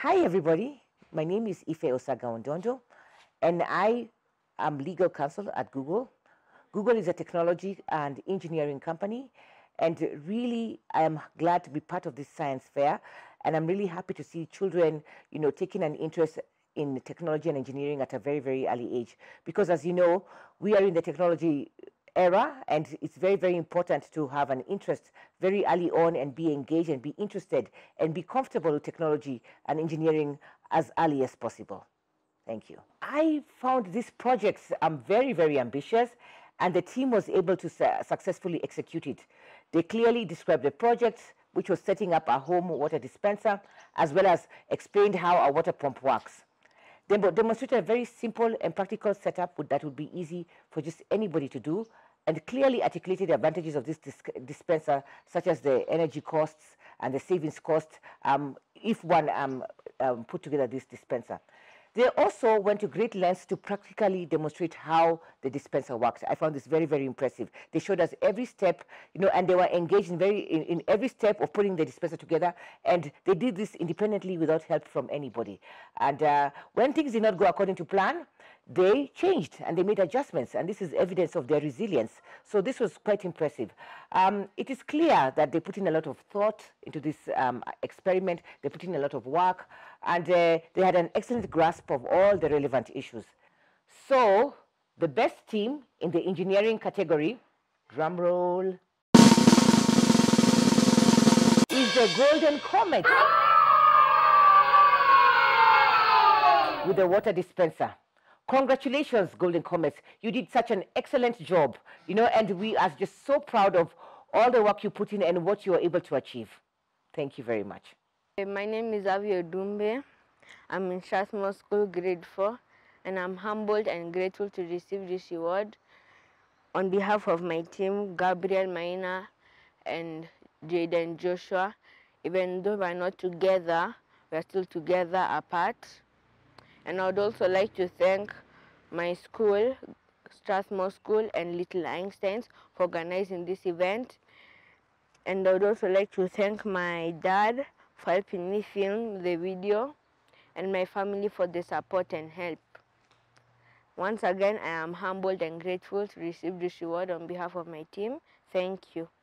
Hi everybody, my name is Ife Osaga-Ondondo and I am legal counsel at Google. Google is a technology and engineering company, and really I am glad to be part of this science fair, and I'm really happy to see children, you know, taking an interest in technology and engineering at a very, very early age, because as you know, we are in the technology era, and it's very, very important to have an interest very early on and be engaged and be interested and be comfortable with technology and engineering as early as possible. Thank you. I found these projects very, very ambitious, and the team was able to successfully execute it. They clearly described the project, which was setting up a home water dispenser, as well as explained how a water pump works. They demonstrated a very simple and practical setup that would be easy for just anybody to do, and clearly articulated the advantages of this dispenser, such as the energy costs and the savings cost if one put together this dispenser. They also went to great lengths to practically demonstrate how the dispenser works. I found this very, very impressive. They showed us every step, you know, and they were engaged in every step of putting the dispenser together, and they did this independently without help from anybody. And when things did not go according to plan, they changed and they made adjustments, and this is evidence of their resilience. So this was quite impressive. It is clear that they put in a lot of thought into this experiment. They put in a lot of work, and they had an excellent grasp of all the relevant issues. So the best team in the engineering category, drum roll, is the Golden Comet with the water dispenser. Congratulations, Golden Comet. You did such an excellent job, you know, and we are just so proud of all the work you put in and what you were able to achieve. Thank you very much. My name is Avi Odumbe. I'm in Strathmore School, grade 4, and I'm humbled and grateful to receive this award. On behalf of my team, Gabriel Maina and Jaden Joshua, even though we're not together, we're still together apart. And I would also like to thank my school, Strathmore School, and Little Einsteins for organizing this event. And I would also like to thank my dad for helping me film the video, and my family for the support and help. Once again, I am humbled and grateful to receive this award on behalf of my team. Thank you.